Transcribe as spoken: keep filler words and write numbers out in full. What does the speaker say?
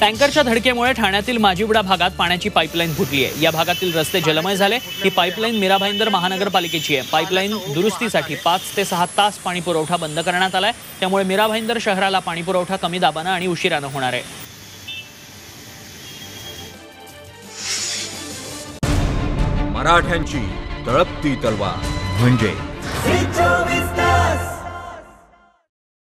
टँकरच्या धडकेमुळे ठाण्यातील माजिवडा भागात पाण्याची पाईपलाईन फुटली आहे। या भागातील रस्ते जलमय झाले। ही पाईपलाईन मीरा भाईंदर महानगरपालिकेची आहे। पाईपलाईन दुरुस्तीसाठी पाच ते सहा तास पाणी पुरवठा बंद करण्यात आलाय। त्यामुळे मीरा भाईंदर शहराला पाणी पुरवठा कमी दाबाने आणि उशिराने होणार आहे। मराठ्यांची तळपती तलवार म्हणजे